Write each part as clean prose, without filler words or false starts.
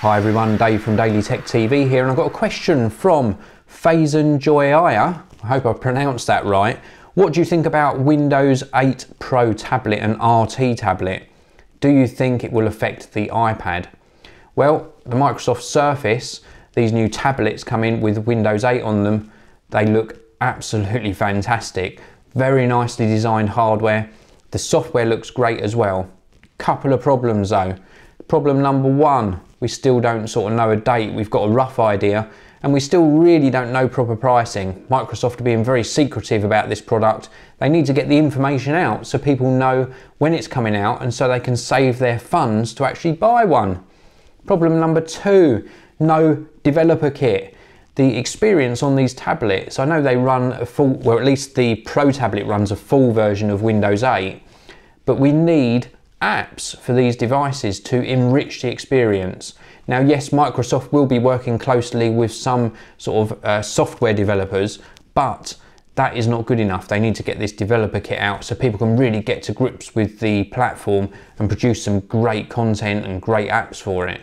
Hi everyone, Dave from Daily Tech TV here, and I've got a question from Fazenjoyia. I hope I pronounced that right. What do you think about Windows 8 Pro tablet and RT tablet? Do you think it will affect the iPad? Well, the Microsoft Surface, these new tablets come in with Windows 8 on them. They look absolutely fantastic. Very nicely designed hardware. The software looks great as well. Couple of problems though. Problem number one, we still don't sort of know a date. We've got a rough idea and we still really don't know proper pricing. Microsoft are being very secretive about this product. They need to get the information out so people know when it's coming out and so they can save their funds to actually buy one. Problem number two, no developer kit. The experience on these tablets, I know they run a full, well at least the Pro tablet runs a full version of Windows 8, but we need apps for these devices to enrich the experience. Now yes, Microsoft will be working closely with some sort of software developers, but that is not good enough. They need to get this developer kit out so people can really get to grips with the platform and produce some great content and great apps for it.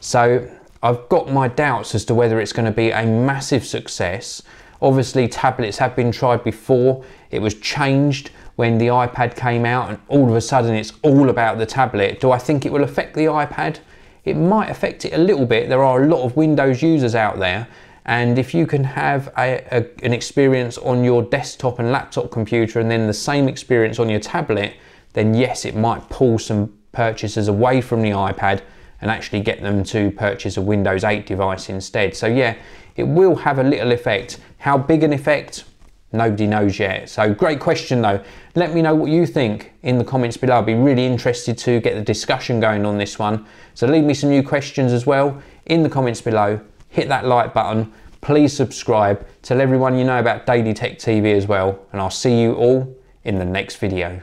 So I've got my doubts as to whether it's going to be a massive success. Obviously tablets have been tried before. It was changed when the iPad came out and all of a sudden it's all about the tablet. Do I think it will affect the iPad? It might affect it a little bit. There are a lot of Windows users out there, and if you can have an experience on your desktop and laptop computer and then the same experience on your tablet, then yes, it might pull some purchasers away from the iPad and actually get them to purchase a Windows 8 device instead. So yeah, it will have a little effect. How big an effect? Nobody knows yet. So great question though. Let me know what you think in the comments below. I'd be really interested to get the discussion going on this one. So leave me some new questions as well in the comments below. Hit that like button. Please subscribe. Tell everyone you know about Daily Tech TV as well. And I'll see you all in the next video.